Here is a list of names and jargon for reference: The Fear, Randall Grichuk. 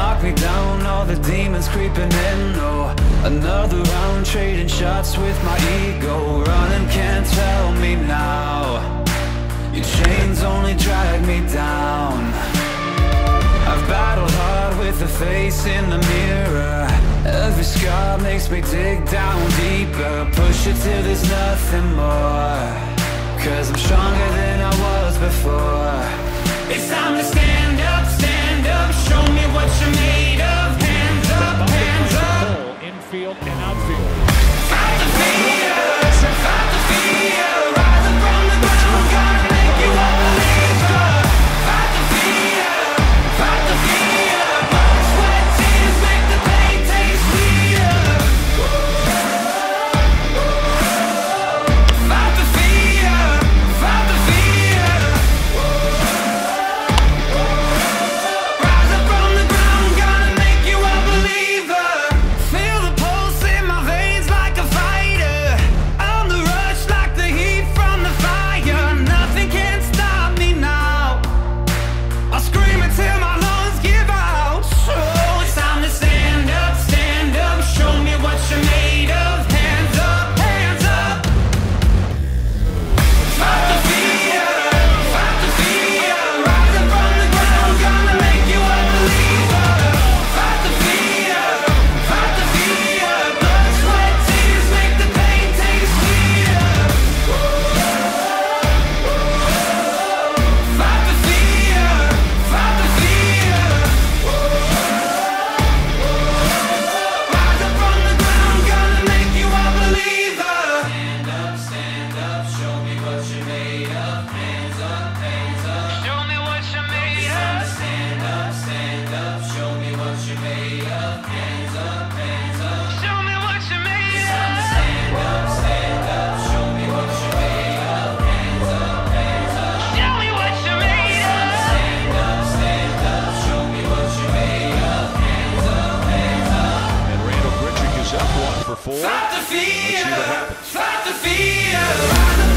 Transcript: knock me down, all the demons creeping in. Oh, another round, trading shots with my ego. Running can't tell me now, your chains only drag me down. I've battled hard with the face in the mirror. Every scar makes me dig down deeper. Push it till there's nothing more, 'cause I'm stronger than I was before. It's time to stand up, stand up. Show me what you're made of. Hands up, hands up. Infield and outfield. Fight the fear, fight the fear. Rise up from the ground, God make you a believer. Fight the fear, fight the fear. Blood, sweat, tears, make the pain taste sweeter. Fight the fear, fight the fear. Rise up from the ground, God make you a believer. Feel the pulse in my veins like a fighter. I'm the rush like the heat from the fire. Nothing can stop me now. I'll scream until my lungs give out. So it's time to stand up, show me what you're made of. Hands up, hands up. Fight the fear, rise up from the ground, gonna make you a believer. Fight the fear, blood, sweat, tears, make the pain taste sweeter. Fight the fear, fight the fear. Rise up from the ground, gonna make you a believer. Stand up, show me what you're made of. Hands up, hands up. Show me what you're made of. Stand up, show me what you're made of. Hands up, hands up. Show me what you're made of. Stand up, show me what you're made of. Hands up, hands up. Show me what you're made of. Stand up, show me what you're made of. Hands up, hands up. And Randall Grichuk is up 1 for 4. Fight the fear, fight the fear.